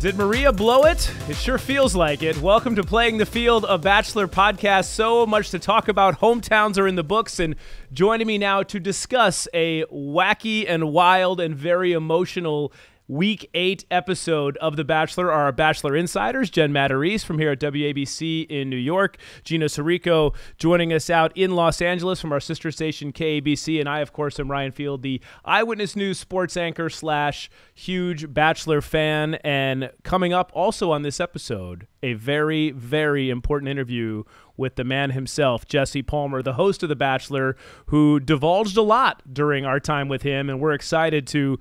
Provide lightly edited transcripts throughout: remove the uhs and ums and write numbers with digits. Did Maria blow it? It sure feels like it. Welcome to Playing the Field, a Bachelor podcast. So much to talk about. Hometowns are in the books, and joining me now to discuss a wacky and wild and very emotional Week 8 episode of The Bachelor are our Bachelor Insiders, Jen Matarese from here at WABC in New York, Gina Sirico joining us out in Los Angeles from our sister station KABC, and I, of course, am Ryan Field, the Eyewitness News sports anchor / huge Bachelor fan. And coming up also on this episode, a very, very important interview with the man himself, Jesse Palmer, the host of The Bachelor, who divulged a lot during our time with him, and we're excited to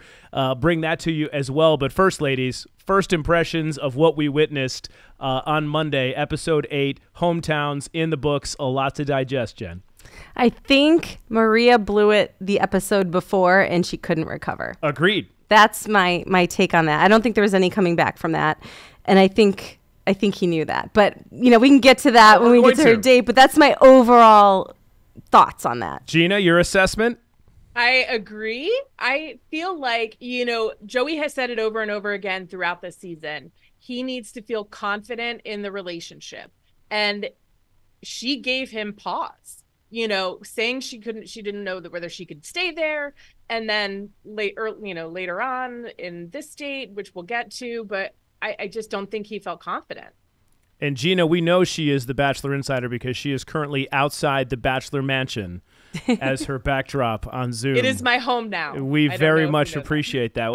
bring that to you as well. But first, ladies, first impressions of what we witnessed on Monday, Episode 8, Hometowns, in the books, a lot to digest, Jen. I think Maria blew it the episode before, and she couldn't recover. Agreed. That's my take on that. I don't think there was any coming back from that, and I think he knew that. But, you know, we can get to that when we get to her date. But that's my overall thoughts on that. Gina, your assessment? I agree. I feel like, you know, Joey has said it over and over again throughout the season. He needs to feel confident in the relationship. And she gave him pause, you know, saying she didn't know that whether she could stay there. And then later, you know, later on in this date, which we'll get to, but I just don't think he felt confident. And Gina, we know she is the Bachelor Insider because she is currently outside the Bachelor Mansion as her backdrop on Zoom. It is my home now. We very much appreciate that.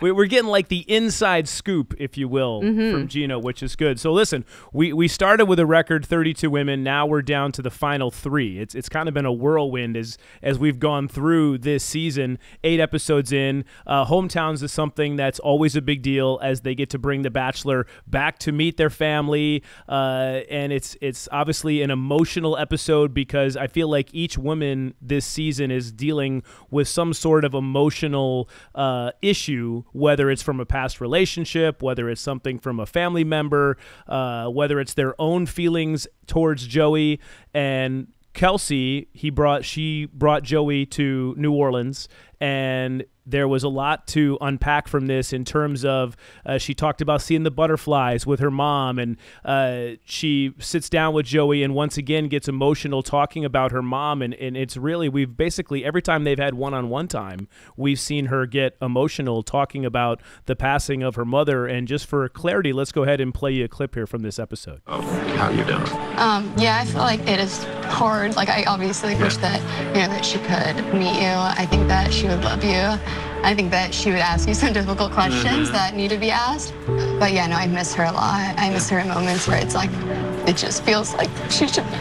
We're getting like the inside scoop, if you will, from Gina, which is good. So listen, we started with a record 32 women. Now we're down to the final 3. It's kind of been a whirlwind as we've gone through this season. 8 episodes in. Hometowns is something that's always a big deal as they get to bring the Bachelor back to meet their family. And it's obviously an emotional episode because I feel like each woman this season is dealing with some sort of emotional issue, whether it's from a past relationship, whether it's something from a family member, whether it's their own feelings towards Joey. And Kelsey, she brought Joey to New Orleans, and there was a lot to unpack from this in terms of she talked about seeing the butterflies with her mom, and she sits down with Joey and once again gets emotional talking about her mom, and it's really, we've basically, every time they've had one-on-one time, we've seen her get emotional talking about the passing of her mother. And just for clarity, let's go ahead and play you a clip here from this episode. Oh, how you doing? Yeah, I feel like it is hard. Like, I obviously wish that, you know, that she could meet you. I think that she would love you. I think that she would ask you some difficult questions that need to be asked. But yeah, no, I miss her a lot. I miss her in moments where it's like, it just feels like she should be.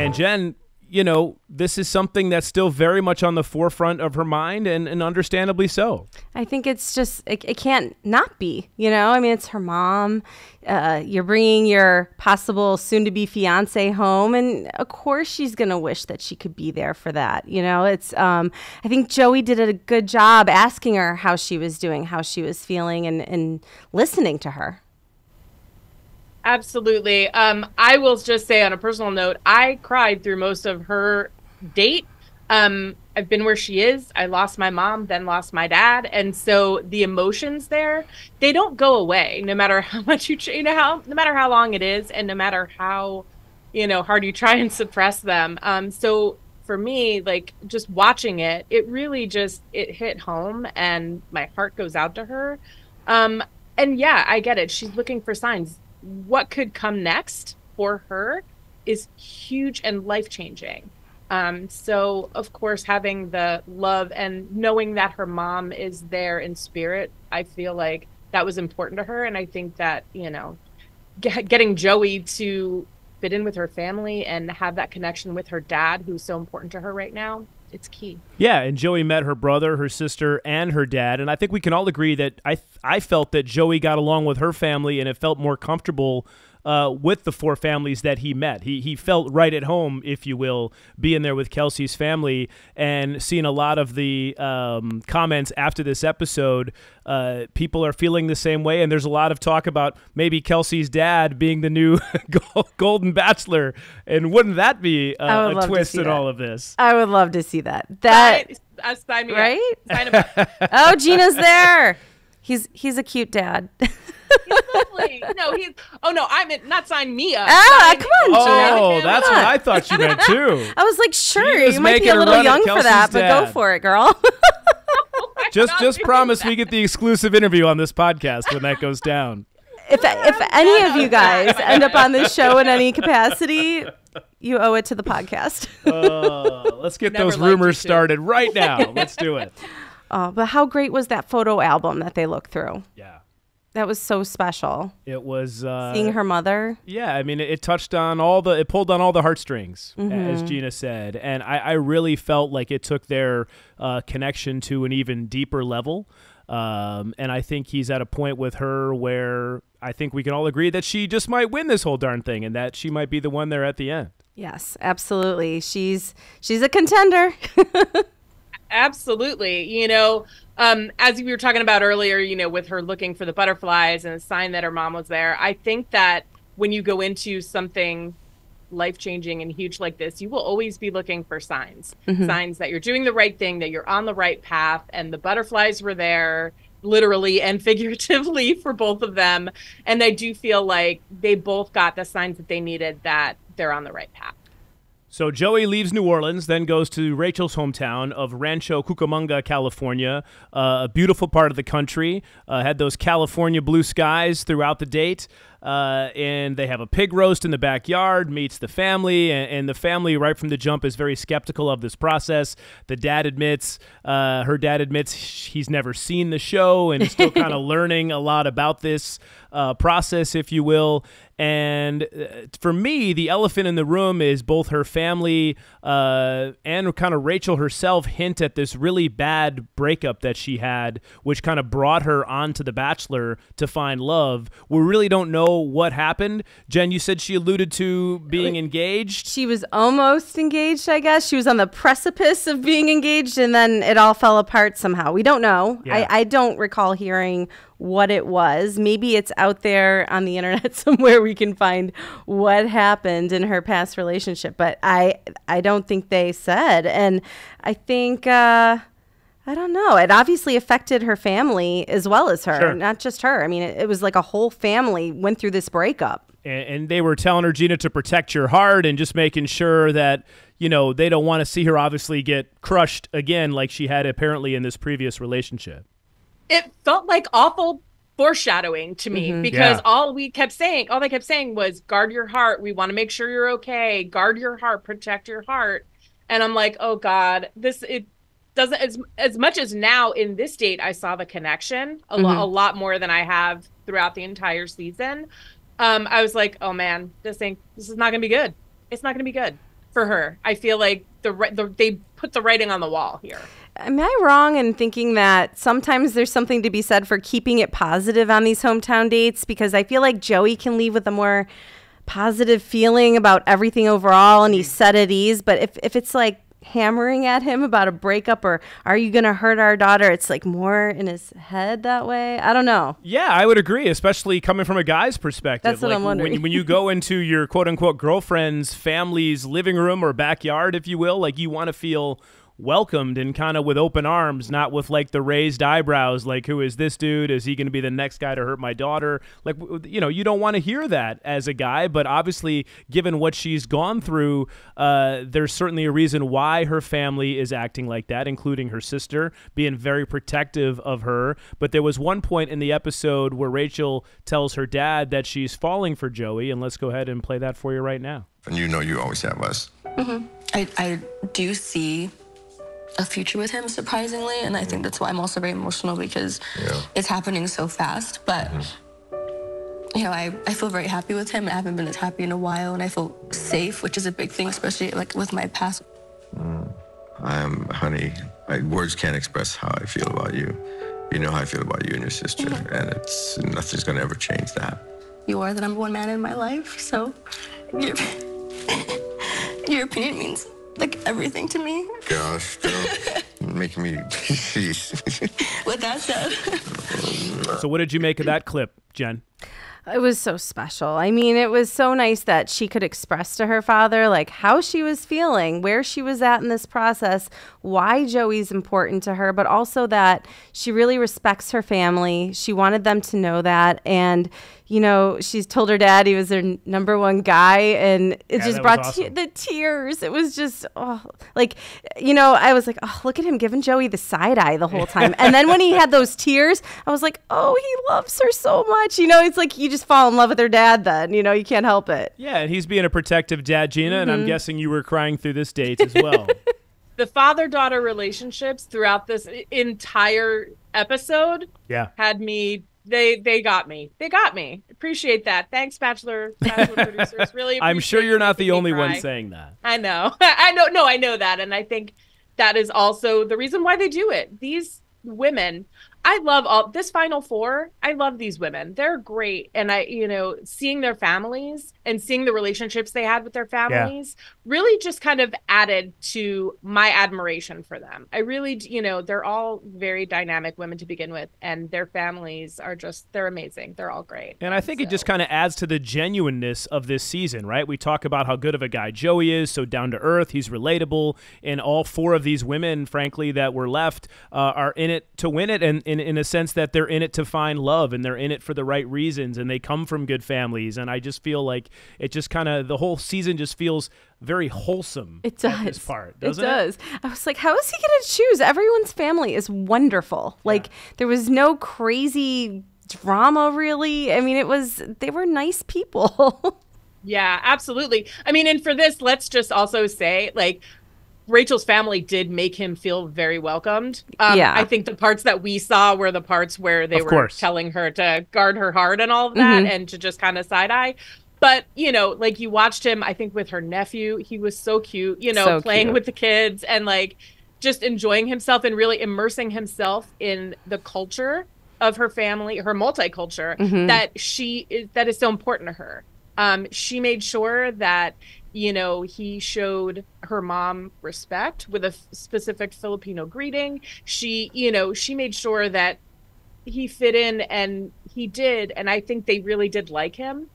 And Jen, you know, this is something that's still very much on the forefront of her mind, and understandably so. I think it's just, it can't not be, you know? I mean, it's her mom. You're bringing your possible soon-to-be fiance home, and of course she's going to wish that she could be there for that, you know? It's, I think Joey did a good job asking her how she was doing, how she was feeling, and listening to her. Absolutely. I will just say on a personal note, I cried through most of her date. I've been where she is. I lost my mom, then lost my dad. And so the emotions there, they don't go away no matter how much no matter how long it is, and no matter how, you know, hard you try and suppress them. So for me, like, just watching it, it really just, it hit home, and my heart goes out to her. And yeah, I get it. She's looking for signs. What could come next for her is huge and life-changing. So, of course, having the love and knowing that her mom is there in spirit, I feel like that was important to her. And I think that, you know, getting Joey to fit in with her family and have that connection with her dad, who's so important to her right now, it's key. Yeah, and Joey met her brother, her sister, and her dad, and I think we can all agree that I felt that Joey got along with her family, and it felt more comfortable with the 4 families that he met. He felt right at home, if you will, being there with Kelsey's family, and seeing a lot of the comments after this episode. People are feeling the same way, and there's a lot of talk about maybe Kelsey's dad being the new Golden Bachelor, and wouldn't that be a twist in all of this? I would love to see that. Sign me up. Sign him up. Oh, Gina's there. He's a cute dad. Exactly. No, he's. Oh no, I meant not sign me up. Ah, come on, Gina. Oh, that's what I thought you meant too. I was like, sure, you might be a little young for that, but go for it, girl. Just promise we get the exclusive interview on this podcast when that goes down. If any of you guys end up on this show in any capacity, you owe it to the podcast. Let's get those rumors started right now. Let's do it. Oh, but how great was that photo album that they looked through? Yeah. That was so special. It was seeing her mother. Yeah, I mean, it touched on all the, it pulled on all the heartstrings, as Gina said, and I really felt like it took their connection to an even deeper level. And I think he's at a point with her where I think we can all agree that she just might win this whole darn thing, and that she might be the one there at the end. Yes, absolutely. She's a contender. Absolutely. You know, as we were talking about earlier, you know, with her looking for the butterflies and a sign that her mom was there, I think that when you go into something life-changing and huge like this, you will always be looking for signs, signs that you're doing the right thing, that you're on the right path. And the butterflies were there literally and figuratively for both of them. And I do feel like they both got the signs that they needed that they're on the right path. So Joey leaves New Orleans, then goes to Rachel's hometown of Rancho Cucamonga, California, a beautiful part of the country. Had those California blue skies throughout the date. And they have a pig roast in the backyard, meets the family, and the family right from the jump is very skeptical of this process. The dad admits, her dad admits he's never seen the show and is still kind of learning a lot about this process, if you will. And for me, the elephant in the room is both her family and kind of Rachel herself hint at this really bad breakup that she had, which kind of brought her onto The Bachelor to find love. We really don't know what happened. Jen, you said she alluded to being engaged. She was almost engaged, I guess. She was on the precipice of being engaged, and then it all fell apart somehow. We don't know. Yeah. I don't recall hearing what it was. Maybe it's out there on the internet somewhere we can find what happened in her past relationship, but I don't think they said. And I think I don't know. It obviously affected her family as well as her, not just her. I mean, it was like a whole family went through this breakup. And they were telling her, Gina, to protect your heart and just making sure that, you know, they don't want to see her obviously get crushed again like she had apparently in this previous relationship. It felt like awful foreshadowing to me because all they kept saying was guard your heart. We want to make sure you're okay. Guard your heart, protect your heart. And I'm like, oh God, this doesn't as much as now in this date I saw the connection a lot more than I have throughout the entire season. I was like, oh man, this is not gonna be good. It's not gonna be good for her. I feel like they put the writing on the wall here. Am I wrong in thinking that sometimes there's something to be said for keeping it positive on these hometown dates? Because I feel like Joey can leave with a more positive feeling about everything overall, and he's set at ease. But if it's like hammering at him about a breakup or are you going to hurt our daughter, it's like more in his head that way. I don't know. Yeah, I would agree, especially coming from a guy's perspective. That's like what I'm wondering. When you go into your quote-unquote girlfriend's family's living room or backyard, if you will, like you want to feel welcomed and kind of with open arms, not with like the raised eyebrows, like who is this dude? Is he going to be the next guy to hurt my daughter? Like, you know, you don't want to hear that as a guy, but obviously given what she's gone through, there's certainly a reason why her family is acting like that, including her sister being very protective of her. But there was one point in the episode where Rachel tells her dad that she's falling for Joey, and let's go ahead and play that for you right now. And you know you always have us. I do see a future with him, surprisingly, and I think that's why I'm also very emotional, because it's happening so fast. But you know, I feel very happy with him. I haven't been as happy in a while, and I feel safe, which is a big thing, especially like with my past. Honey, words can't express how I feel about you. You know how I feel about you and your sister, and it's nothing's gonna ever change that. You are the #1 man in my life, so your opinion means like everything to me. Gosh, making me. With that said. So, what did you make of that clip, Jen? It was so special. I mean, it was so nice that she could express to her father, like, how she was feeling, where she was at in this process, why Joey's important to her, but also that she really respects her family. She wanted them to know that. And, you know, she's told her dad he was their number 1 guy, and it just brought the tears. It was just, oh, like, you know, I was like, oh, look at him giving Joey the side eye the whole time. And then when he had those tears, I was like, oh, he loves her so much. You know, it's like you just fall in love with her dad then. You know, you can't help it. Yeah, and he's being a protective dad, Gina, and I'm guessing you were crying through this date as well. The father-daughter relationships throughout this entire episode had me... They got me. They got me. Appreciate that. Thanks, Bachelor producers. Really, I'm sure you're not the only one saying that. I know. I know. No, I know that, and I think that is also the reason why they do it. These women, I love all this Final Four. I love these women. They're great, and I, you know, seeing their families and seeing the relationships they had with their families really just kind of added to my admiration for them. I really, you know, they're all very dynamic women to begin with, and their families are just, they're amazing. They're all great. And I think it just kind of adds to the genuineness of this season, right? We talk about how good of a guy Joey is, so down to earth, he's relatable, and all 4 of these women, frankly, that were left are in it to win it, and in a sense that they're in it to find love, and they're in it for the right reasons, and they come from good families. And I just feel like it just kind of, the whole season just feels very wholesome. It does. This part, doesn't it? It does. I was like, how is he going to choose? Everyone's family is wonderful. Like, there was no crazy drama, really. I mean, it was, they were nice people. Yeah, absolutely. I mean, and for this, let's just also say, like, Rachel's family did make him feel very welcomed. I think the parts that we saw were the parts where they were telling her to guard her heart and all of that, and to just kind of side eye. But, you know, like, you watched him, I think, with her nephew. He was so cute, you know, so playing with the kids and, like, just enjoying himself and really immersing himself in the culture of her family, her multiculture, that is so important to her. She made sure that, you know, he showed her mom respect with a specific Filipino greeting. She, you know, she made sure that he fit in, and he did. And I think they really did like him.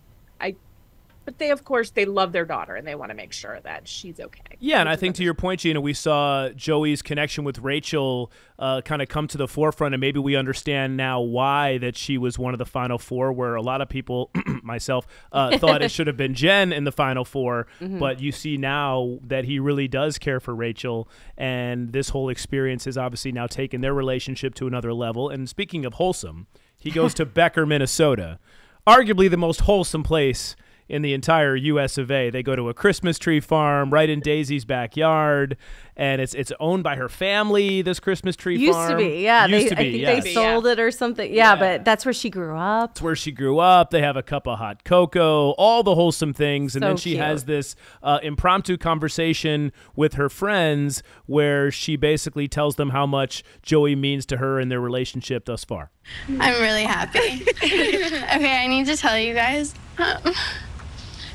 But they, of course, they love their daughter, and they want to make sure that she's okay. Yeah, and I think to your point, Gina, we saw Joey's connection with Rachel kind of come to the forefront, and maybe we understand now why that she was one of the Final Four, where a lot of people, myself, thought it should have been Jen in the Final Four. But you see now that he really does care for Rachel, and this whole experience has obviously now taken their relationship to another level. And speaking of wholesome, he goes to Becker, Minnesota, arguably the most wholesome place in the entire U.S. of A. They go to a Christmas tree farm right in Daisy's backyard, and it's owned by her family, this Christmas tree farm. Used to be, yeah. Used to be, I think they sold it or something. Yeah, but that's where she grew up. It's where she grew up. They have a cup of hot cocoa, all the wholesome things, and then she has this impromptu conversation with her friends where she basically tells them how much Joey means to her and their relationship thus far. I'm really happy. Okay, I need to tell you guys.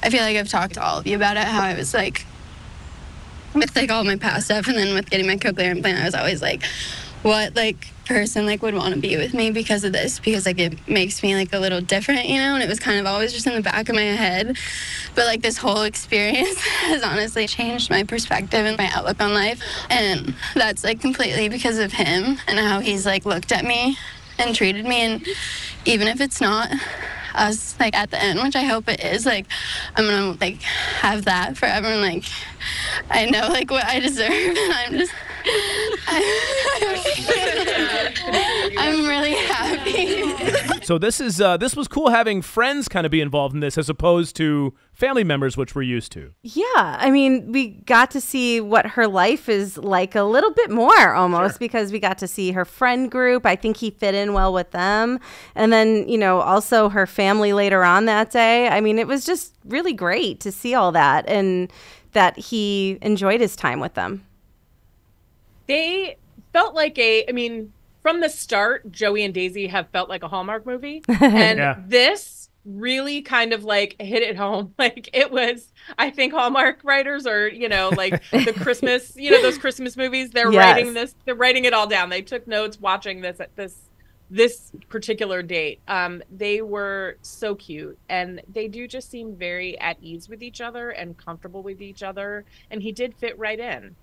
I feel like I've talked to all of you about it, how I was like, with like all my past stuff, and then with getting my cochlear implant, I was always like, what like person like would want to be with me because of this, because like it makes me like a little different, you know, and it was kind of always just in the back of my head. But like this whole experience has honestly changed my perspective and my outlook on life, and that's like completely because of him and how he's like looked at me and treated me. And even if it's not us, like, at the end, which I hope it is, like, I'm gonna, like, have that forever, and, like, I know, like, what I deserve, and I'm just, I'm really happy. So this is, this was cool having friends kind of be involved in this as opposed to family members, which we're used to. Yeah, I mean, we got to see what her life is like a little bit more, almost, because we got to see her friend group. I think he fit in well with them. And then, you know, also her family later on that day. I mean, it was just really great to see all that, and that he enjoyed his time with them. They felt like I mean, from the start, Joey and Daisy have felt like a Hallmark movie. And this really kind of like hit it home. Like, it was, I think Hallmark writers are, you know, like the Christmas, you know, those Christmas movies, they're writing this, they're writing it all down. They took notes watching this this particular date. They were so cute, and they do just seem very at ease with each other and comfortable with each other, and he did fit right in.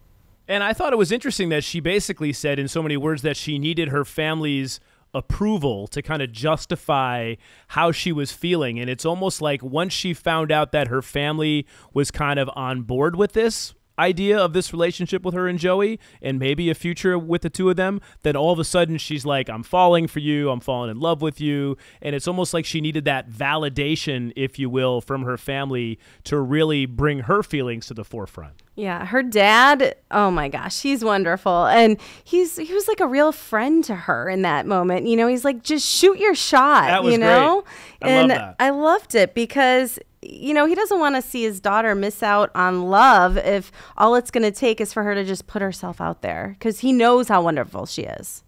And I thought it was interesting that she basically said in so many words that she needed her family's approval to kind of justify how she was feeling. And it's almost like once she found out that her family was kind of on board with this idea of this relationship with her and Joey, and maybe a future with the two of them, then all of a sudden she's like, I'm falling for you, I'm falling in love with you. And it's almost like she needed that validation, if you will, from her family to really bring her feelings to the forefront. Yeah, her dad, oh my gosh, he's wonderful. And he was like a real friend to her in that moment. You know, he's like, just shoot your shot, that was you know? Great. I love that. I loved it because, you know, he doesn't want to see his daughter miss out on love if all it's going to take is for her to just put herself out there, because he knows how wonderful she is.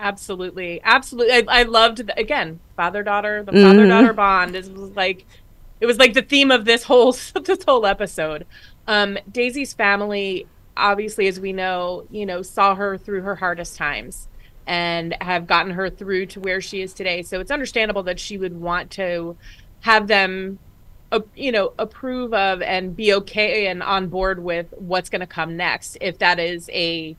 Absolutely. Absolutely. I loved, again, father-daughter, the father-daughter bond is like, it was like the theme of this whole episode. Daisy's family, obviously, as we know, you know, saw her through her hardest times and have gotten her through to where she is today. So it's understandable that she would want to have them, you know, approve of and be okay and on board with what's going to come next. If that is a,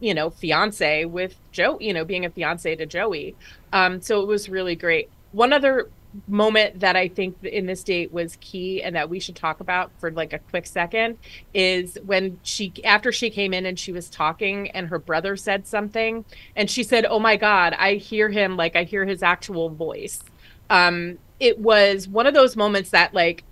you know, fiance with Joe, you know, being a fiance to Joey. So it was really great. One other moment that I think in this date was key and that we should talk about for like a quick second is when she, after she came in and she was talking and her brother said something and she said, oh my God, I hear him. Like I hear his actual voice. It was one of those moments that like,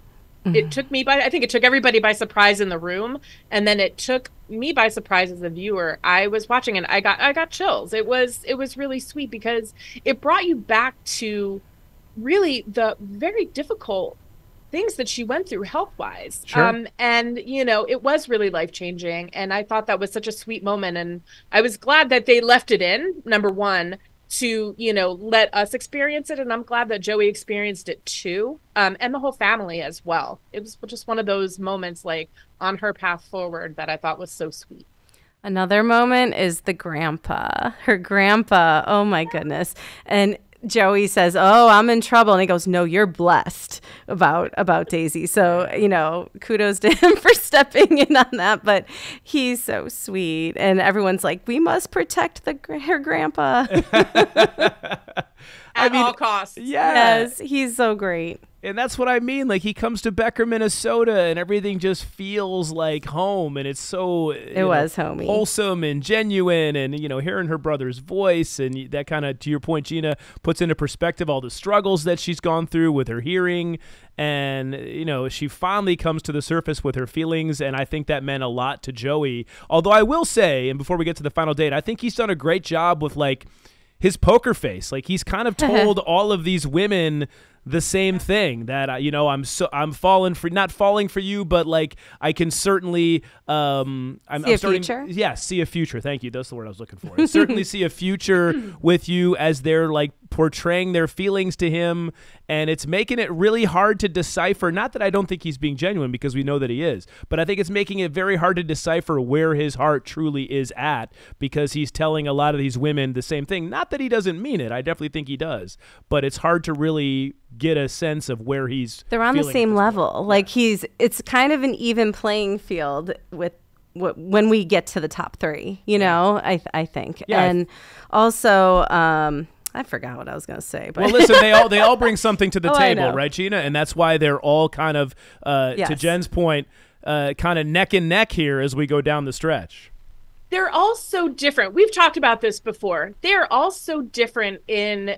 it took me by, I think it took everybody by surprise in the room. And then it took me by surprise as a viewer. I was watching and I got chills. It was really sweet because it brought you back to really the very difficult things that she went through health-wise. Sure. And, you know, it was really life-changing. And I thought that was such a sweet moment. And I was glad that they left it in, number one, to, you know, let us experience it. And I'm glad that Joey experienced it too, and the whole family as well. It was just one of those moments like on her path forward that I thought was so sweet. Another moment is the grandpa, her grandpa. Oh my goodness. And Joey says, oh, I'm in trouble. And he goes, no, you're blessed about Daisy. So, you know, kudos to him for stepping in on that. But he's so sweet. And everyone's like, we must protect her grandpa. At all costs. Yes. He's so great. And that's what I mean. Like he comes to Becker, Minnesota, and everything just feels like home. And it's so homey, wholesome and genuine. And, you know, hearing her brother's voice and that kind of, to your point, Gina, puts into perspective all the struggles that she's gone through with her hearing. And, you know, she finally comes to the surface with her feelings. And I think that meant a lot to Joey. Although I will say, and before we get to the final date, I think he's done a great job with like his poker face. Like he's kind of told all of these women the same thing, that, you know, I'm falling for, not falling for you, but like I can certainly see a future. Yeah, see a future. Thank you. That's the word I was looking for. Certainly see a future with you, as they're like portraying their feelings to him, and it's making it really hard to decipher. Not that I don't think he's being genuine, because we know that he is, but I think it's making it very hard to decipher where his heart truly is at, because he's telling a lot of these women the same thing. Not that he doesn't mean it. I definitely think he does, but it's hard to really get a sense of where he's. They're on the same level. Like it's kind of an even playing field with when we get to the top three, you know, I think. Yeah. And also, I forgot what I was going to say. But well, listen, they all bring something to the table, right, Gina? And that's why they're all kind of, to Jen's point, kind of neck and neck here as we go down the stretch. They're all so different. We've talked about this before. They're all so different in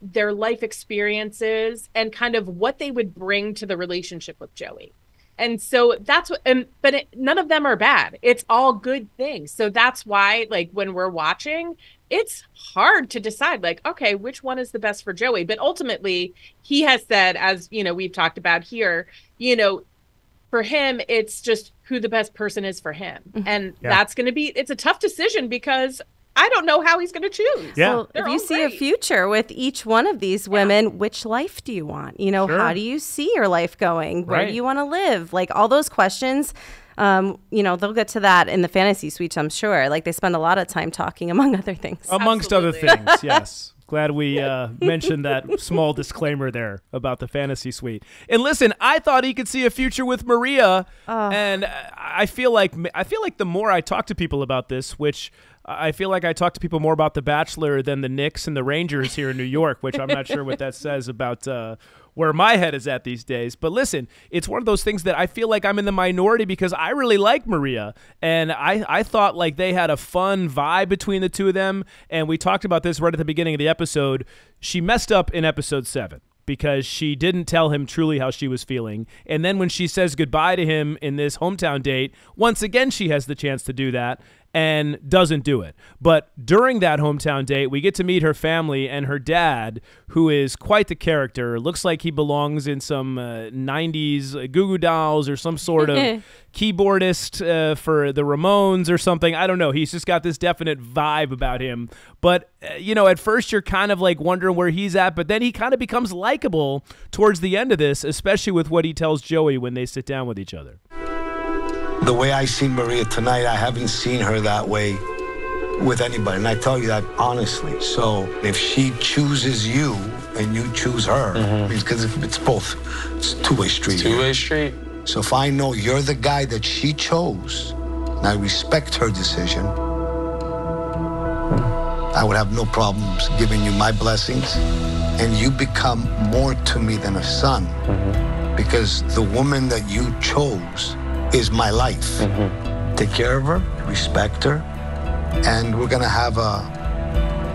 their life experiences and kind of what they would bring to the relationship with Joey. And so that's what, but none of them are bad. It's all good things. So that's why, like, when we're watching, it's hard to decide, like, okay, which one is the best for Joey? But ultimately, he has said, as, you know, we've talked about here, you know, for him, it's just who the best person is for him. And that's going to be, it's a tough decision because I don't know how he's going to choose. Yeah. Well, if you see a future with each one of these women, which life do you want? You know, how do you see your life going? Where do you want to live? Like all those questions you know, they'll get to that in the fantasy suites, I'm sure. Like, they spend a lot of time talking, among other things. Amongst other things, yes. Glad we mentioned that small disclaimer there about the fantasy suite. And listen, I thought he could see a future with Maria, and I feel like the more I talk to people about this, which I feel like I talk to people more about The Bachelor than the Knicks and the Rangers here in New York, which I'm not sure what that says about where my head is at these days. But listen, it's one of those things that I feel like I'm in the minority because I really like Maria. And I thought like they had a fun vibe between the two of them. And we talked about this right at the beginning of the episode. She messed up in episode 7 because she didn't tell him truly how she was feeling. And then when she says goodbye to him in this hometown date, once again, she has the chance to do that and doesn't do it. But during that hometown date, we get to meet her family and her dad, who is quite the character. Looks like he belongs in some 90s Goo Goo Dolls or some sort of keyboardist for the Ramones or something. I don't know. He's just got this definite vibe about him. But, you know, at first you're kind of like wondering where he's at, but then he kind of becomes likable towards the end of this, especially with what he tells Joey when they sit down with each other. The way I see Maria tonight, I haven't seen her that way with anybody. And I tell you that honestly. So if she chooses you and you choose her, because it's both, it's a two-way street. Two-way street. So if I know you're the guy that she chose, and I respect her decision, I would have no problems giving you my blessings. And you become more to me than a son, because the woman that you chose is my life. Take care of her, respect her, and we're gonna have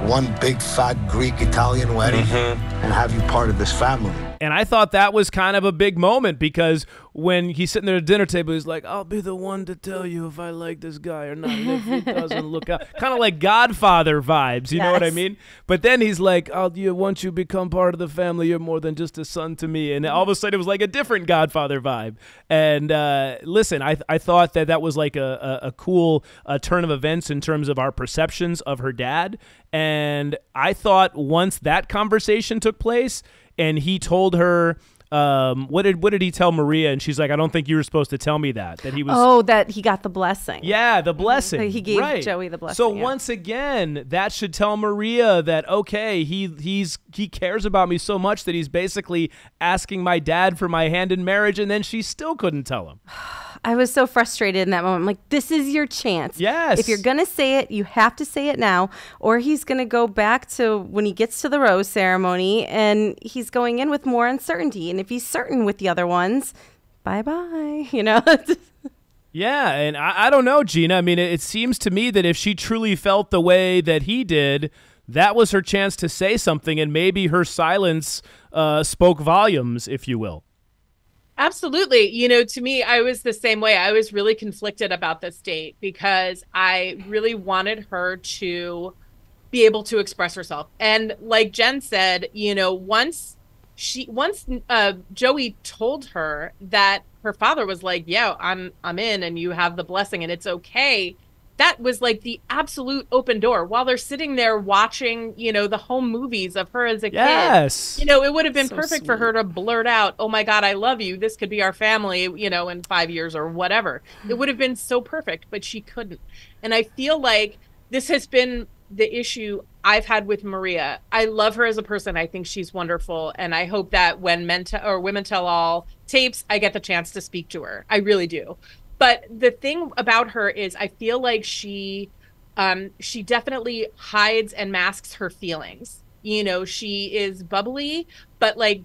one big fat Greek Italian wedding and have you part of this family. And I thought that was kind of a big moment, because when he's sitting there at the dinner table, he's like, I'll be the one to tell you if I like this guy or not, if he doesn't look out. Kind of like Godfather vibes, you know what I mean? But then he's like, once you become part of the family, you're more than just a son to me. And all of a sudden, it was like a different Godfather vibe. And listen, I thought that that was like a cool turn of events in terms of our perceptions of her dad. And I thought once that conversation took place, and he told her, what did he tell Maria? And she's like, I don't think you were supposed to tell me that. That he was. Oh, that he got the blessing. Yeah, the blessing. So he gave Joey the blessing. So once again, that should tell Maria that, okay, he cares about me so much that he's basically asking my dad for my hand in marriage, and then she still couldn't tell him. I was so frustrated in that moment. I'm like, this is your chance. Yes. If you're going to say it, you have to say it now, or he's going to go back to when he gets to the rose ceremony and he's going in with more uncertainty. And if he's certain with the other ones, bye-bye, you know? Yeah, and I don't know, Gina. I mean, it seems to me that if she truly felt the way that he did, that was her chance to say something, and maybe her silence spoke volumes, if you will. Absolutely. You know, to me, I was the same way. I was really conflicted about this date because I really wanted her to be able to express herself. And like Jen said, you know, once Joey told her that her father was like, yeah, I'm in and you have the blessing and it's okay. That was like the absolute open door. While they're sitting there watching, you know, the home movies of her as a kid, you know, it would have been so perfect for her to blurt out, oh my God, I love you. This could be our family, you know, in 5 years or whatever. It would have been so perfect, but she couldn't. And I feel like this has been the issue I've had with Maria. I love her as a person. I think she's wonderful. And I hope that when Women Tell All tapes, I get the chance to speak to her. I really do. But the thing about her is I feel like she definitely hides and masks her feelings. You know, she is bubbly, but like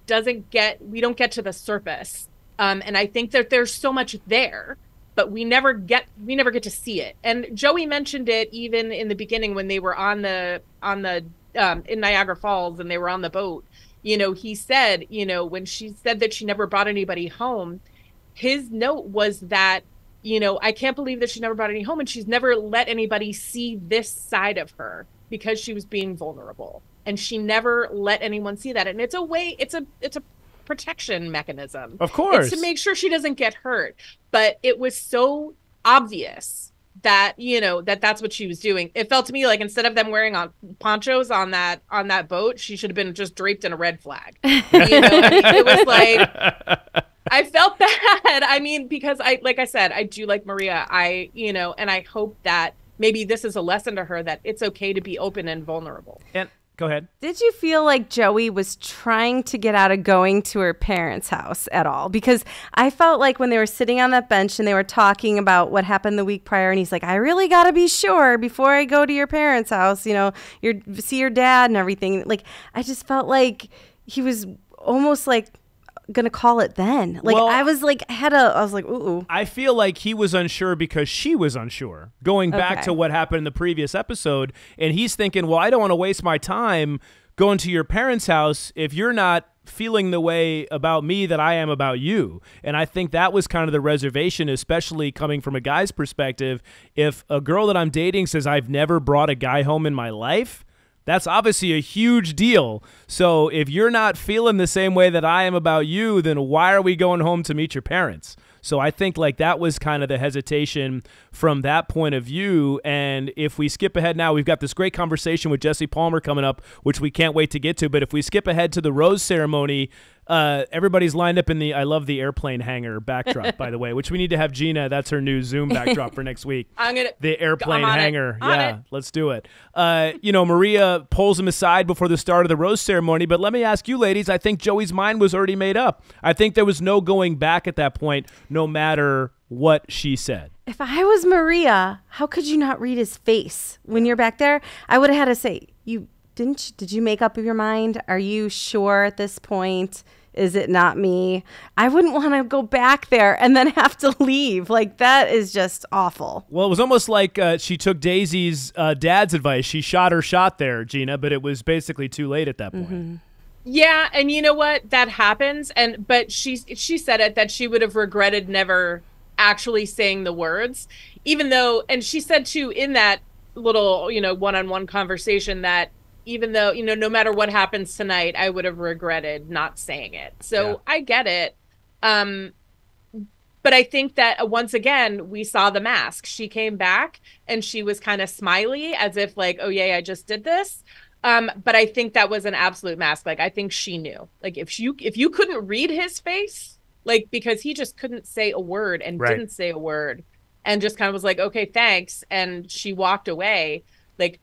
we don't get to the surface. And I think that there's so much there, but we never get to see it. And Joey mentioned it even in the beginning when they were on the in Niagara Falls and they were on the boat. You know, he said, you know, when she said that she never brought anybody home, his note was that, you know, I can't believe that she never brought any home and she's never let anybody see this side of her because she was being vulnerable and she never let anyone see that. And it's a way, it's a protection mechanism. Of course. It's to make sure she doesn't get hurt. But it was so obvious that, you know, that's what she was doing. It felt to me like instead of them wearing ponchos on that boat, she should have been just draped in a red flag. You know, it was like... I felt bad. I mean, because like I said, I do like Maria. And I hope that maybe this is a lesson to her that it's okay to be open and vulnerable. And go ahead. Did you feel like Joey was trying to get out of going to her parents' house at all? Because I felt like when they were sitting on that bench and they were talking about what happened the week prior, and he's like, I really got to be sure before I go to your parents' house, you know, see your dad and everything. Like, I just felt like he was almost like going to call it then. Like, well, I was like, I was like, ooh. I feel like he was unsure because she was unsure, going back to what happened in the previous episode. And he's thinking, well, I don't want to waste my time going to your parents' house if you're not feeling the way about me that I am about you. And I think that was kind of the reservation, especially coming from a guy's perspective. If a girl that I'm dating says, I've never brought a guy home in my life, that's obviously a huge deal. So if you're not feeling the same way that I am about you, then why are we going home to meet your parents? So I think like that was kind of the hesitation from that point of view. And if we skip ahead now, we've got this great conversation with Jesse Palmer coming up, which we can't wait to get to. But if we skip ahead to the rose ceremony, everybody's lined up in the I love the airplane hangar backdrop, by the way, which we need to have Gina. That's her new Zoom backdrop for next week. The airplane hangar. Yeah, let's do it. You know, Maria pulls him aside before the start of the rose ceremony. But let me ask you, ladies, I think Joey's mind was already made up. I think there was no going back at that point, no matter what she said. If I was Maria, how could you not read his face when you're back there? I would have had to say, did you make up your mind? Are you sure at this point? Is it not me? I wouldn't want to go back there and then have to leave. Like, that is just awful. Well, it was almost like she took Daisy's dad's advice. She shot her shot there, Gina, but it was basically too late at that point. Mm-hmm. Yeah, and you know what? That happens. But she said it that she would have regretted never actually saying the words, even though, and she said too in that little, you know, one-on-one conversation that, even though, you know, no matter what happens tonight, I would have regretted not saying it. So yeah. I get it. But I think that once again, we saw the mask. She came back and she was kind of smiley as if like, oh, yeah, I just did this. But I think that was an absolute mask. Like, I think she knew. Like, if you couldn't read his face, like, because he just couldn't say a word and didn't say a word and just kind of was like, okay, thanks. And she walked away. Like,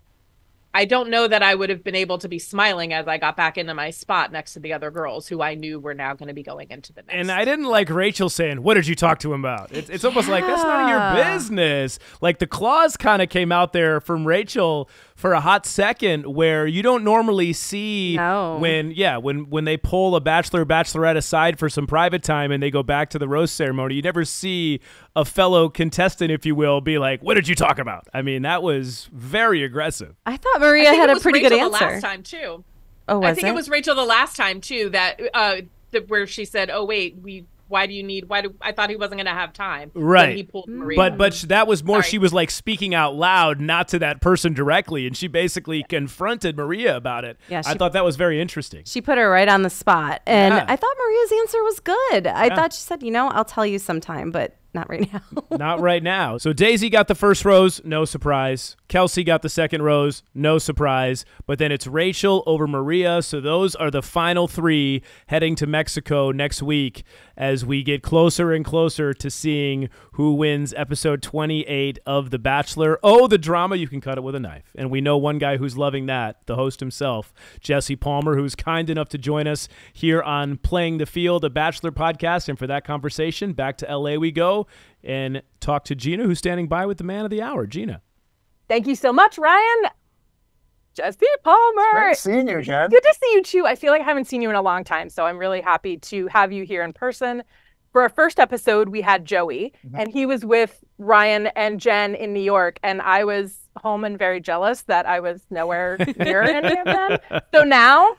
I don't know that I would have been able to be smiling as I got back into my spot next to the other girls who I knew were now going to be going into the next. And I didn't like Rachel saying, what did you talk to him about? It's almost like, that's none of your business. Like, the claws kind of came out there from Rachel for a hot second where you don't normally see when they pull a bachelor or bachelorette aside for some private time and they go back to the rose ceremony. You never see a fellow contestant, if you will, be like, what did you talk about? I mean, that was very aggressive. I thought Maria had a pretty good answer. Last time too. Oh, was it? I think it was Rachel the last time too that where she said, "Oh wait, why do I thought he wasn't going to have time?" Right. He pulled Maria. But that was more. Sorry. She was like speaking out loud, not to that person directly, and she basically confronted Maria about it. Yeah, I thought that was very interesting. She put her right on the spot, and I thought Maria's answer was good. I thought she said, "You know, I'll tell you sometime," but. Not right now. Not right now. So Daisy got the first rose, no surprise. Kelsey got the second rose, no surprise. But then it's Rachel over Maria. So those are the final three heading to Mexico next week as we get closer and closer to seeing who wins episode 28 of The Bachelor. Oh, the drama. You can cut it with a knife. And we know one guy who's loving that, the host himself, Jesse Palmer, who's kind enough to join us here on Playing the Field, a Bachelor podcast. And for that conversation, back to LA we go. And talk to Gina, who's standing by with the man of the hour. Gina. Thank you so much, Ryan. Jesse Palmer. It's great seeing you, Jen. Good to see you, too. I feel like I haven't seen you in a long time, so I'm really happy to have you here in person. For our first episode, we had Joey, and he was with Ryan and Jen in New York, and I was home and very jealous that I was nowhere near any of them. So now...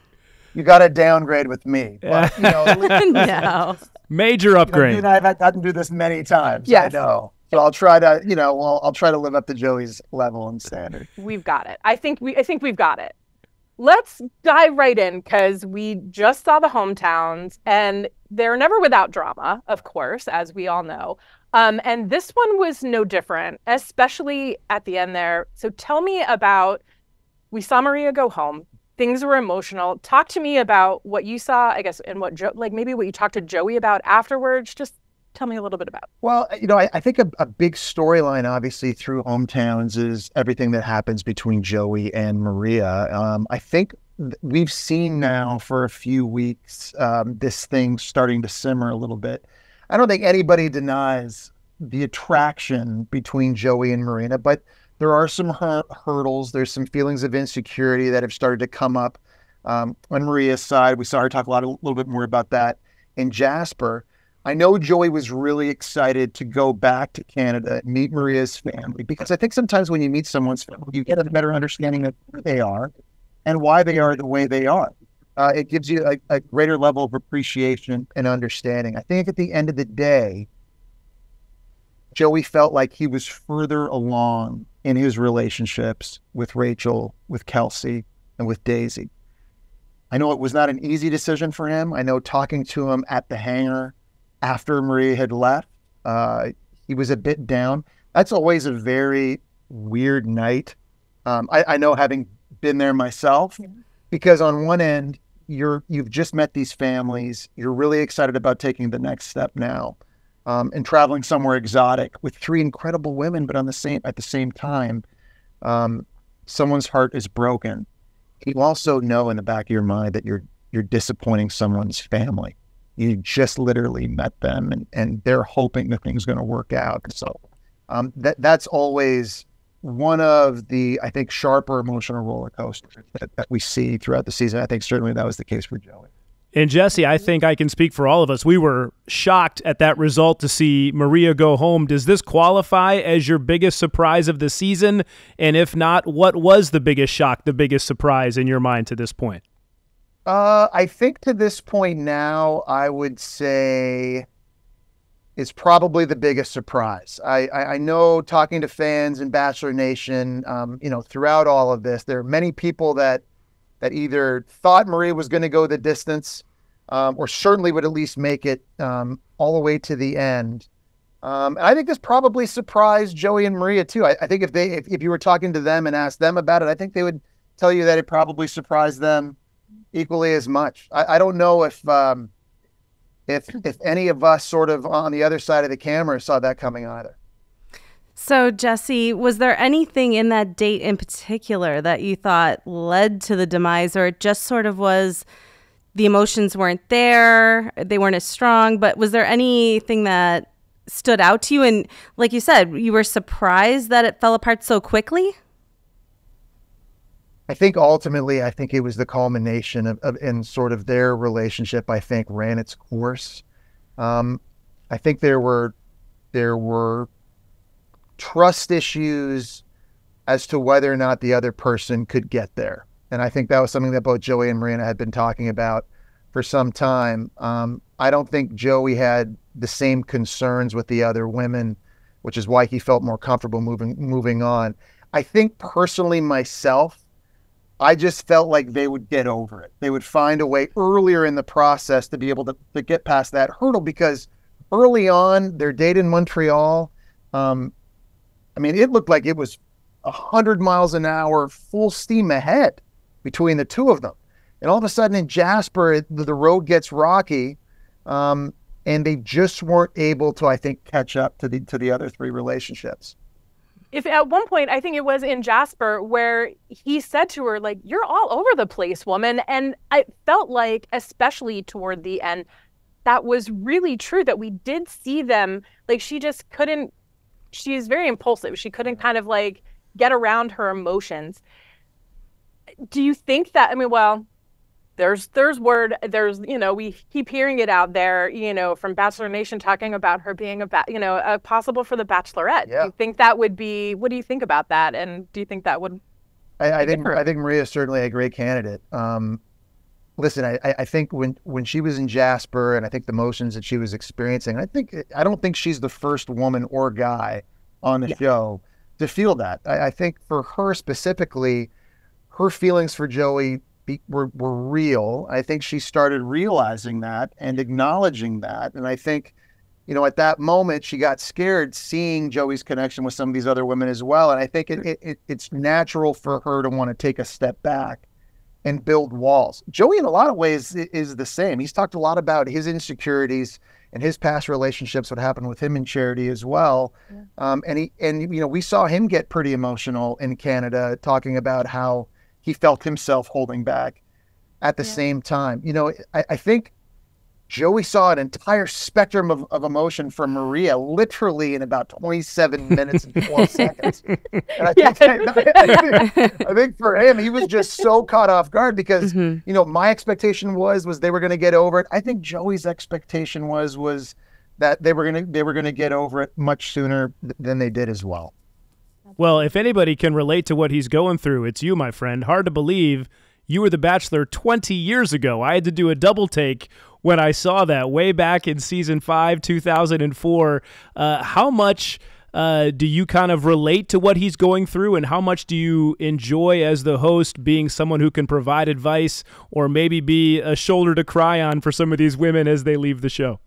You got a downgrade with me. But, you know, no. Major upgrade. You know, I've gotten to do this many times. Yes. I know. But I'll try to, you know, I'll try to live up to Joey's level and standard. We've got it. I think we've got it. Let's dive right in because we just saw the hometowns, and they're never without drama, of course, as we all know. And this one was no different, especially at the end there. So tell me about, we saw Maria go home. things were emotional. Talk to me about what you saw, I guess, and what maybe what you talked to Joey about afterwards. Just tell me a little bit about. Well, you know, I think a big storyline, obviously, through Hometowns is everything that happens between Joey and Maria. I think we've seen now for a few weeks this thing starting to simmer a little bit. I don't think anybody denies the attraction between Joey and Maria, but there are some hurdles. There's some feelings of insecurity that have started to come up on Maria's side. We saw her talk a little bit more about that in Jasper. I know Joey was really excited to go back to Canada and meet Maria's family, because I think sometimes when you meet someone's family, you get a better understanding of who they are and why they are the way they are. It gives you a greater level of appreciation and understanding. I think at the end of the day, Joey felt like he was further along in his relationships with Rachel, with Kelsey, and with Daisy. I know it was not an easy decision for him. I know talking to him at the hangar after Maria had left, he was a bit down. That's always a very weird night. I know, having been there myself, yeah. Because on one end, you've just met these families. You're really excited about taking the next step now, and traveling somewhere exotic with three incredible women, but at the same time, someone's heart is broken. You also know in the back of your mind that you're disappointing someone's family. You just literally met them, and they're hoping that things are going to work out. So that's always one of the, I think, sharper emotional roller coasters that we see throughout the season. I think certainly that was the case for Joey. And Jesse, I think I can speak for all of us. We were shocked at that result to see Maria go home. Does this qualify as your biggest surprise of the season? And if not, what was the biggest shock, the biggest surprise in your mind to this point? I think to this point now, I would say it's probably the biggest surprise. I know, talking to fans in Bachelor Nation, you know, throughout all of this, there are many people that either thought Maria was going to go the distance, or certainly would at least make it all the way to the end. And I think this probably surprised Joey and Maria too. I think if you were talking to them and asked them about it, I think they would tell you that it probably surprised them equally as much. I don't know if any of us sort of on the other side of the camera saw that coming either. So, Jesse, was there anything in that date in particular that you thought led to the demise, or it just sort of was the emotions weren't there, they weren't as strong, but was there anything that stood out to you? And like you said, you were surprised that it fell apart so quickly? I think ultimately, I think it was the culmination of sort of their relationship, I think, ran its course. I think there were trust issues as to whether or not the other person could get there. And I think that was something that both Joey and Maria had been talking about for some time. I don't think Joey had the same concerns with the other women, which is why he felt more comfortable moving on. I think personally myself, I just felt like they would get over it. They would find a way earlier in the process to be able to get past that hurdle, because early on, their date in Montreal, I mean, it looked like it was 100 miles an hour, full steam ahead between the two of them. And all of a sudden in Jasper, the road gets rocky, and they just weren't able to, I think, catch up to the other three relationships. If at one point, I think it was in Jasper, where he said to her, like, "You're all over the place, woman." And I felt like, especially toward the end, that was really true, that we did see them, like, she just couldn't. She is very impulsive. She couldn't kind of like get around her emotions. Do you think that, I mean, well, there's you know, we keep hearing it out there, you know, from Bachelor Nation talking about her being a possible for the Bachelorette. Yeah. Do you think that would be, what do you think about that? And do you think that would? I think Maria is certainly a great candidate. Listen, I think when she was in Jasper, and I think the emotions that she was experiencing, I don't think she's the first woman or guy on the show to feel that. I think for her specifically, her feelings for Joey were real. I think she started realizing that and acknowledging that. And I think, you know, at that moment, she got scared seeing Joey's connection with some of these other women as well. And I think it's natural for her to want to take a step back and build walls. Joey, in a lot of ways, is the same. He's talked a lot about his insecurities and his past relationships, what happened with him and Charity as well. Yeah. And you know, we saw him get pretty emotional in Canada, talking about how he felt himself holding back at the same time. You know, I think Joey saw an entire spectrum of emotion from Maria, literally in about 27 minutes and 12 seconds. And I think for him, he was just so caught off guard because, you know, my expectation was they were going to get over it. I think Joey's expectation was that they were going to get over it much sooner than they did as well. Well, if anybody can relate to what he's going through, it's you, my friend. Hard to believe you were The Bachelor 20 years ago. I had to do a double take when I saw that way back in season 5, 2004. How much do you kind of relate to what he's going through, and how much do you enjoy as the host being someone who can provide advice or maybe be a shoulder to cry on for some of these women as they leave the show?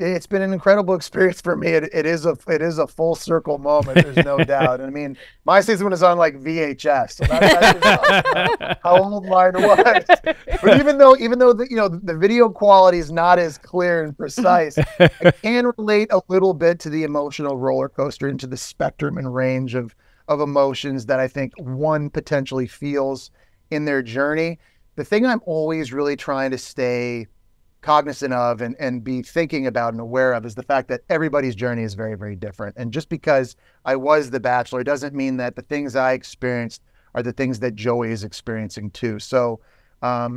It's been an incredible experience for me. It is a full circle moment. There's no doubt. And I mean, my season was on like VHS. So that's how old mine was. But even though the, you know, the video quality is not as clear and precise, I can relate a little bit to the emotional roller coaster into the spectrum and range of emotions that I think one potentially feels in their journey. The thing I'm always really trying to stay cognizant of and be thinking about and aware of is the fact that everybody's journey is very, very different. And just because I was The Bachelor doesn't mean that the things I experienced are the things that Joey is experiencing too. So I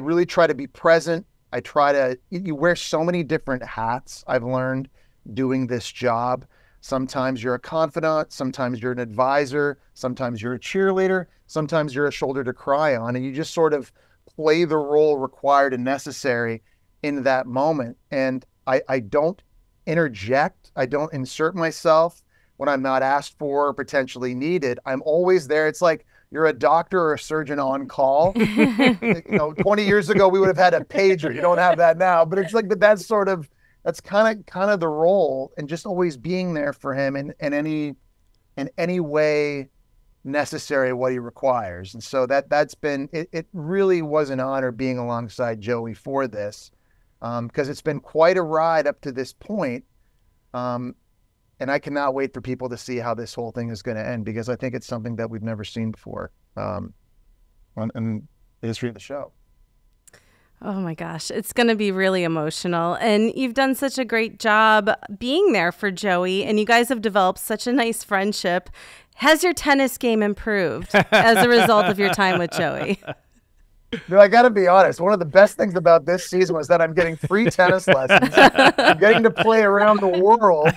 really try to be present. I try to, you wear so many different hats, I've learned, doing this job. Sometimes you're a confidant, sometimes you're an advisor, sometimes you're a cheerleader, sometimes you're a shoulder to cry on, and you just sort of play the role required and necessary in that moment. And I don't interject. I don't insert myself when I'm not asked for or potentially needed. I'm always there. It's like you're a doctor or a surgeon on call. You know, 20 years ago, we would have had a pager. You don't have that now. But it's like, but that's sort of, that's kind of the role, and just always being there for him in any way necessary, what he requires. And so that's been it really was an honor being alongside Joey for this, because it's been quite a ride up to this point, and I cannot wait for people to see how this whole thing is going to end, because I think it's something that we've never seen before in the history of the show. Oh my gosh, it's going to be really emotional. And you've done such a great job being there for Joey, and you guys have developed such a nice friendship. Has your tennis game improved as a result of your time with Joey? No, I got to be honest. One of the best things about this season was that I'm getting free tennis lessons. I'm getting to play around the world,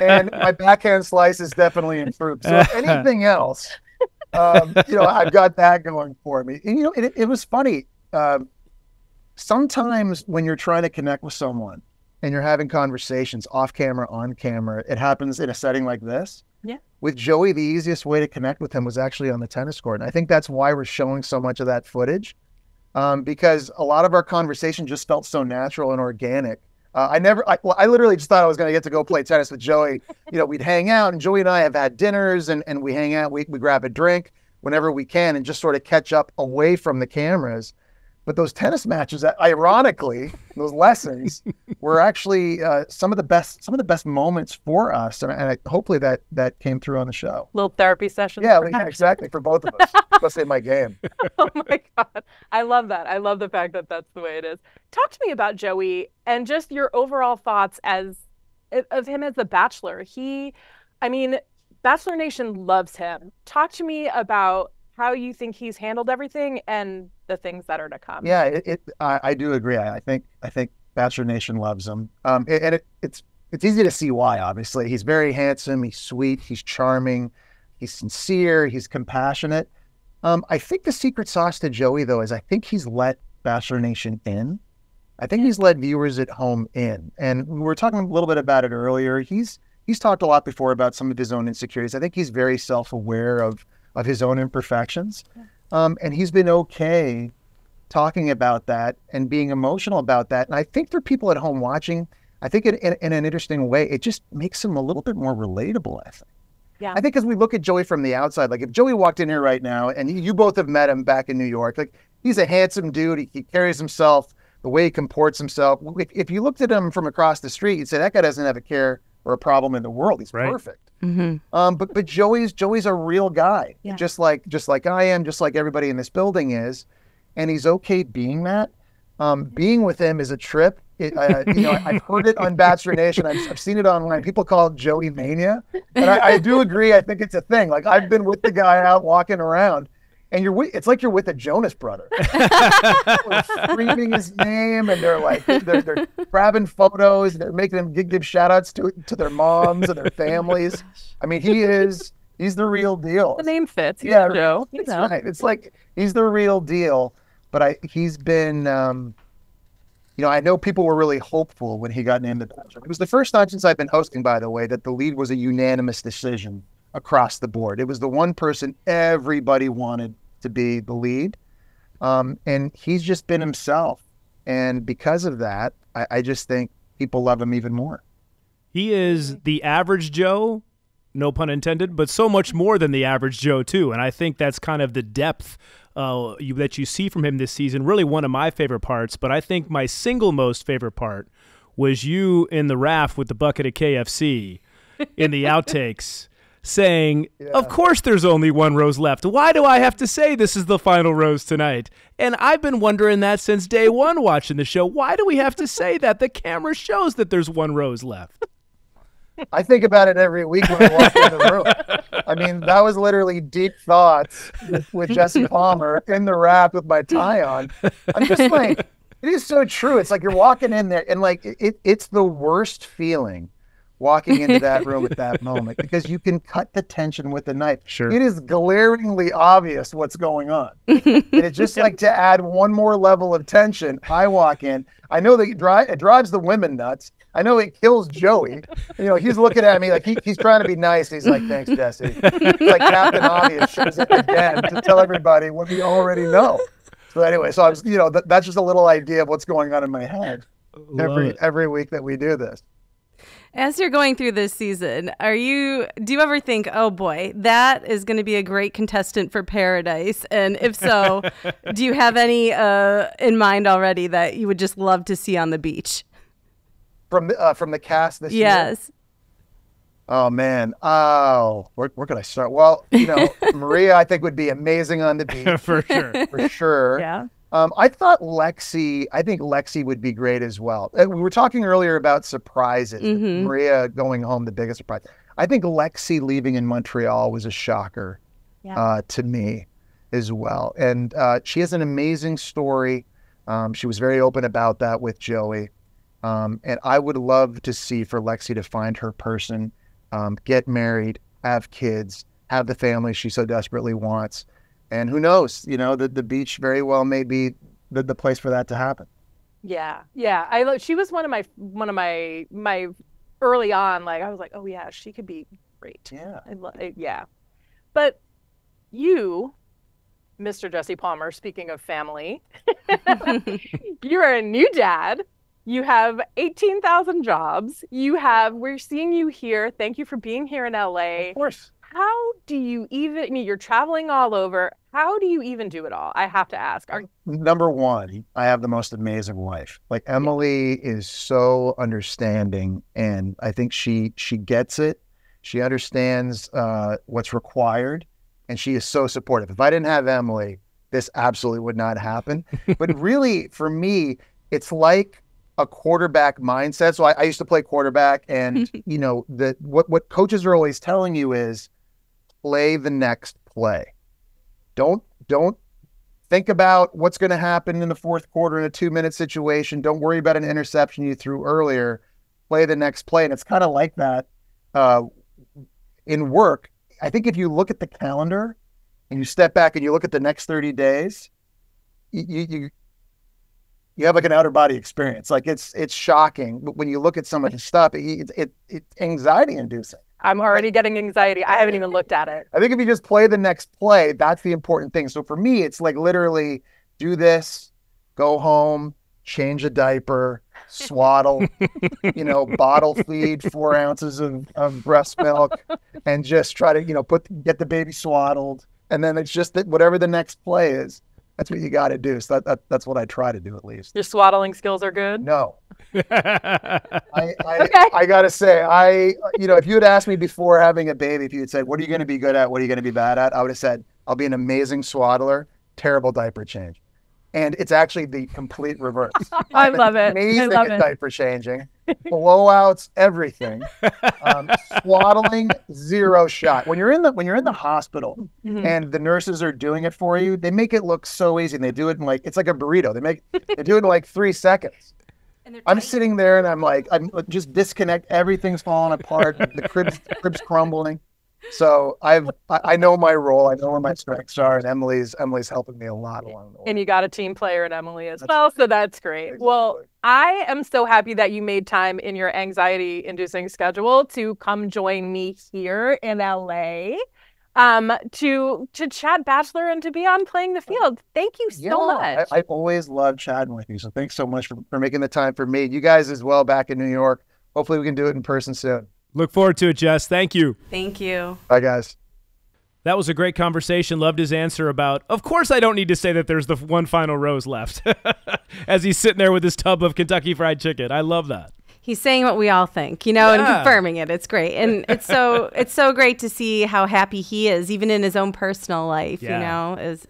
and my backhand slice is definitely improved. So if anything else, you know, I've got that going for me. And, you know, it was funny. Sometimes when you're trying to connect with someone and you're having conversations off camera, on camera, it happens in a setting like this. Yeah. With Joey, the easiest way to connect with him was actually on the tennis court. And I think that's why we're showing so much of that footage, because a lot of our conversation just felt so natural and organic. I literally just thought I was going to get to go play tennis with Joey. You know, we'd hang out, and Joey and I have had dinners, and we hang out, we grab a drink whenever we can and just sort of catch up away from the cameras. But those tennis matches, ironically, those lessons were actually some of the best moments for us, and hopefully that came through on the show. Little therapy session. Yeah, exactly, for both of us. Especially in my game. Oh my God, I love that. I love the fact that that's the way it is. Talk to me about Joey and just your overall thoughts of him as The Bachelor. I mean, Bachelor Nation loves him. Talk to me about how you think he's handled everything and the things that are to come. Yeah, I do agree. I think Bachelor Nation loves him, and it's easy to see why. Obviously, he's very handsome, he's sweet, he's charming, he's sincere, he's compassionate. I think the secret sauce to Joey, though, is I think he's let Bachelor Nation in. I think he's let viewers at home in, and we were talking a little bit about it earlier. He's talked a lot before about some of his own insecurities. I think he's very self-aware of his own imperfections. Yeah. And he's been okay talking about that and being emotional about that. And I think for people at home watching, I think in an interesting way, it just makes him a little bit more relatable, I think. Yeah. I think because we look at Joey from the outside, like if Joey walked in here right now, and you both have met him back in New York, like he's a handsome dude. He carries himself, the way he comports himself. If you looked at him from across the street, you'd say that guy doesn't have a care or a problem in the world. He's perfect. Mm-hmm. But Joey's a real guy, yeah. just like I am, just like everybody in this building is, and he's okay being that. Being with him is a trip. I've heard it on Bachelor Nation. I've seen it online. People call it Joey Mania. And I do agree. I think it's a thing. Like, I've been with the guy out walking around, and it's like you're with a Jonas brother. They're screaming his name, and they're grabbing photos, and they're making them give shout-outs to their moms and their families. I mean, he's the real deal. The name fits. He's Joe. That's right. It's like he's the real deal. But he's been... I know people were really hopeful when he got named The Bachelor. It was the first time since I've been hosting, by the way, that the lead was a unanimous decision across the board. It was the one person everybody wanted to be the lead. And he's just been himself. And because of that, I just think people love him even more. He is the average Joe, no pun intended, but so much more than the average Joe, too. And I think that's kind of the depth that you see from him this season. Really one of my favorite parts, but I think my single most favorite part was you in the raft with the bucket of KFC in the outtakes saying, of course there's only one rose left. Why do I have to say this is the final rose tonight? And I've been wondering that since day one watching the show. Why do we have to say that? The camera shows that there's one rose left. I think about it every week when I walk in the room. I mean, that was literally deep thoughts with Jesse Palmer in the wrap with my tie on. I'm just like, it is so true. It's like you're walking in there and like it's the worst feeling walking into that room at that moment because you can cut the tension with a knife. Sure. It is glaringly obvious what's going on. And it's just like to add one more level of tension. I walk in. I know that it drives the women nuts. I know it kills Joey. You know, he's looking at me like he's trying to be nice. He's like, thanks, Jesse. It's like Captain Obvious shows up again to tell everybody what we already know. So anyway, so I was, that's just a little idea of what's going on in my head every week that we do this. As you're going through this season, do you ever think, oh boy, that is going to be a great contestant for Paradise? And if so, do you have any in mind already that you would just love to see on the beach? From the cast this year? Yes. Oh, man. Oh, where could I start? Well, Maria, I think, would be amazing on the beach. For sure. For sure. Yeah. I think Lexi would be great as well. We were talking earlier about surprises. Mm-hmm. Maria going home, the biggest surprise. I think Lexi leaving in Montreal was a shocker to me as well. And she has an amazing story. She was very open about that with Joey. And I would love to see for Lexi to find her person, get married, have kids, have the family she so desperately wants. And who knows, the beach very well may be the place for that to happen. Yeah. Yeah. She was one of my early on, like, I was like, oh yeah, she could be great. Yeah. Yeah. But you, Mr. Jesse Palmer, speaking of family, you're a new dad. You have 18,000 jobs. We're seeing you here. Thank you for being here in LA. Of course. How do you even, you're traveling all over. How do you even do it all? I have to ask. Number one, I have the most amazing wife. Like, Emily is so understanding, and I think she gets it. She understands what's required, and she is so supportive. If I didn't have Emily, this absolutely would not happen. But really, for me, it's like a quarterback mindset. So I used to play quarterback, and what coaches are always telling you is play the next play. Don't think about what's going to happen in the fourth quarter in a 2-minute situation. Don't worry about an interception you threw earlier. Play the next play. And it's kind of like that in work. I think if you look at the calendar and you step back and you look at the next 30 days, you have like an outer body experience. Like it's shocking. But when you look at some of the stuff, it's anxiety inducing. I'm already getting anxiety. I haven't even looked at it. I think if you just play the next play, that's the important thing. So for me, it's like literally do this, go home, change a diaper, swaddle, you know, bottle feed 4 ounces of breast milk, and just try to, you know, get the baby swaddled. And then it's just that whatever the next play is, that's what you got to do. So that's what I try to do, at least. Your swaddling skills are good? No. I got to say, you know, if you had asked me before having a baby, if you had said, what are you going to be good at? What are you going to be bad at? I would have said, I'll be an amazing swaddler, terrible diaper change. And it's actually the complete reverse. I love it. Amazing I love it. Diaper changing, blowouts, everything. Swaddling, zero shot. When you're in the hospital, mm-hmm. and the nurses are doing it for you, they make it look so easy, and they do it in like, it's like a burrito. They do it in like 3 seconds. And I'm sitting there and I'm like, I'm just disconnect. Everything's falling apart. The crib's crumbling. So I know my role. I know where my strengths are, and Emily's helping me a lot along the way. And you got a team player in Emily as well, so that's great. Exactly. Well, I am so happy that you made time in your anxiety-inducing schedule to come join me here in LA to chat Bachelor and to be on Playing the Field. Thank you so much. I always love chatting with you, so thanks so much for making the time for me. You guys as well back in New York. Hopefully we can do it in person soon. Look forward to it, Jess. Thank you. Thank you. Bye, guys. That was a great conversation. Loved his answer about, of course I don't need to say that there's the one final rose left, as he's sitting there with his tub of Kentucky Fried Chicken. I love that. He's saying what we all think, you know, and confirming it. It's great. And it's so great to see how happy he is, even in his own personal life, you know, is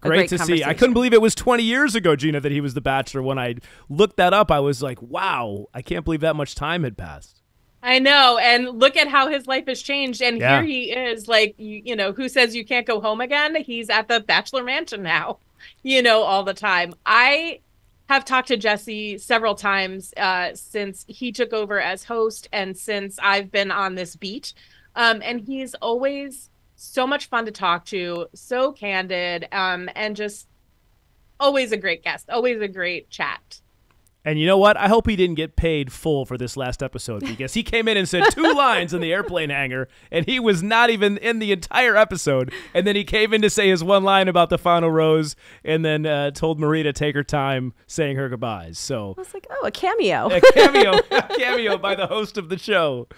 great to see. I couldn't believe it was 20 years ago, Gina, that he was The Bachelor. When I looked that up, I was like, wow, I can't believe that much time had passed. I know. And look at how his life has changed. And here he is, like, you know, who says you can't go home again? He's at the Bachelor Mansion now, you know, all the time. I have talked to Jesse several times since he took over as host and since I've been on this beat. And he's always so much fun to talk to, so candid, and just always a great guest, always a great chat. And you know what? I hope he didn't get paid full for this last episode, because he came in and said 2 lines in the airplane hangar, and he was not even in the entire episode. And then he came in to say his 1 line about the final rose, and then told Maria to take her time saying her goodbyes. So I was like, oh, a cameo. A cameo. A cameo by the host of the show,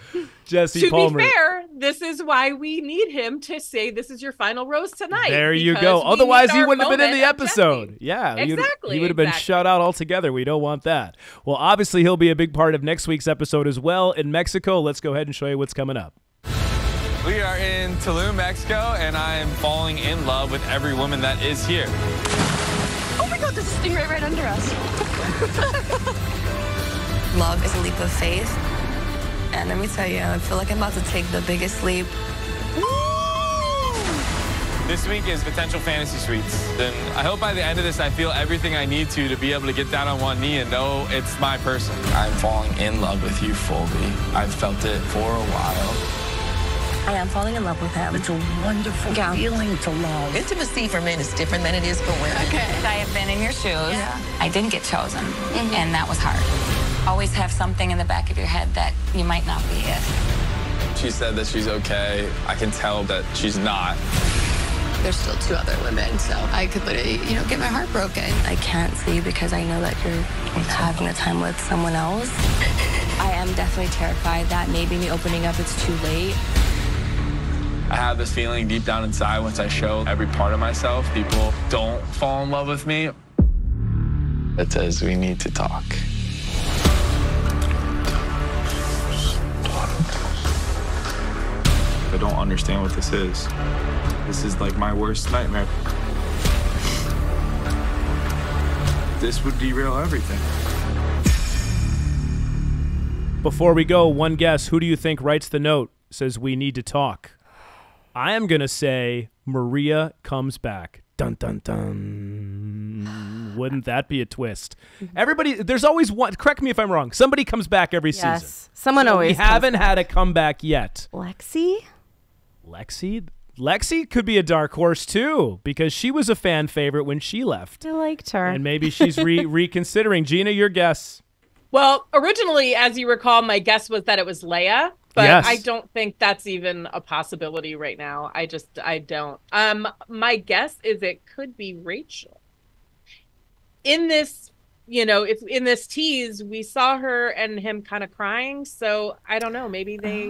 Jesse Palmer. To be fair, this is why we need him to say this is your final rose tonight. There you go. Otherwise, he wouldn't have been in the episode. Jesse. Yeah. Exactly. He would have been shut out altogether. We don't want that. Well, obviously, he'll be a big part of next week's episode as well in Mexico. Let's go ahead and show you what's coming up. We are in Tulum, Mexico, and I am falling in love with every woman that is here. Oh, my God, there's a stingray right under us. Love is a leap of faith. And let me tell you, I feel like I'm about to take the biggest leap. This week is potential fantasy suites, and I hope by the end of this I feel everything I need to be able to get down on one knee and know it's my person. I'm falling in love with you fully. I've felt it for a while. I am falling in love with him. It's a wonderful feeling to love. Intimacy for men is different than it is for women. Okay. I have been in your shoes. Yeah. I didn't get chosen, and that was hard. Always have something in the back of your head that you might not be it. She said that she's okay. I can tell that she's not. There's still 2 other women, so I could literally, you know, get my heart broken. I can't see because I know that you're having a time with someone else. I am definitely terrified that maybe me opening up, it's too late. I have this feeling deep down inside, once I show every part of myself, people don't fall in love with me. It says we need to talk. I don't understand what this is. This is like my worst nightmare. This would derail everything. Before we go, one guess. Who do you think writes the note, says we need to talk? I am going to say Maria comes back. Dun, dun, dun. Wouldn't that be a twist? Everybody, there's always one. Correct me if I'm wrong. Somebody comes back every season. Someone always. We haven't had a comeback yet. Lexi? Lexi? Lexi could be a dark horse, too, because she was a fan favorite when she left. I liked her. And maybe she's reconsidering. Gina, your guess. Well, originally, as you recall, my guess was that it was Leia, but I don't think that's even a possibility right now. I don't. My guess is it could be Rachel. In this you know, if in this tease we saw her and him kind of crying, so I don't know. Maybe they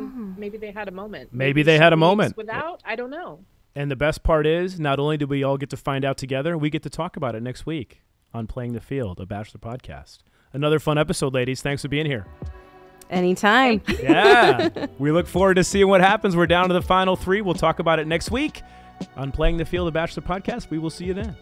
had a moment. Maybe they had a moment. Without, I don't know. And the best part is, not only do we all get to find out together, we get to talk about it next week on Playing the Field, a Bachelor podcast. Another fun episode, ladies. Thanks for being here. Anytime. Yeah. We look forward to seeing what happens. We're down to the final three. We'll talk about it next week on Playing the Field, a Bachelor podcast. We will see you then.